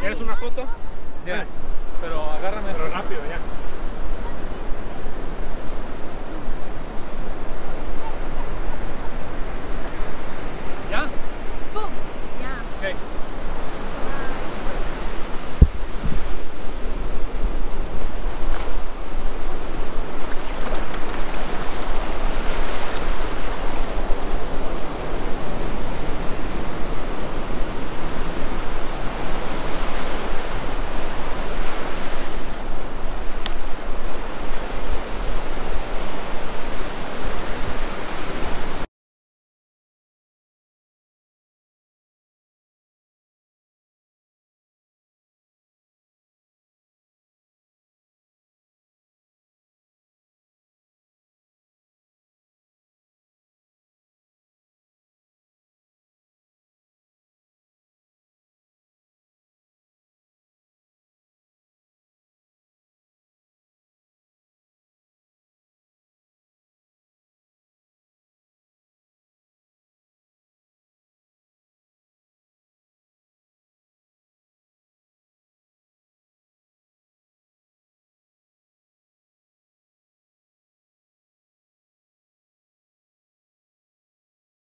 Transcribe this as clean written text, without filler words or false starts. ¿Quieres una foto? Ya. pero agárrame. Pero rápido ya.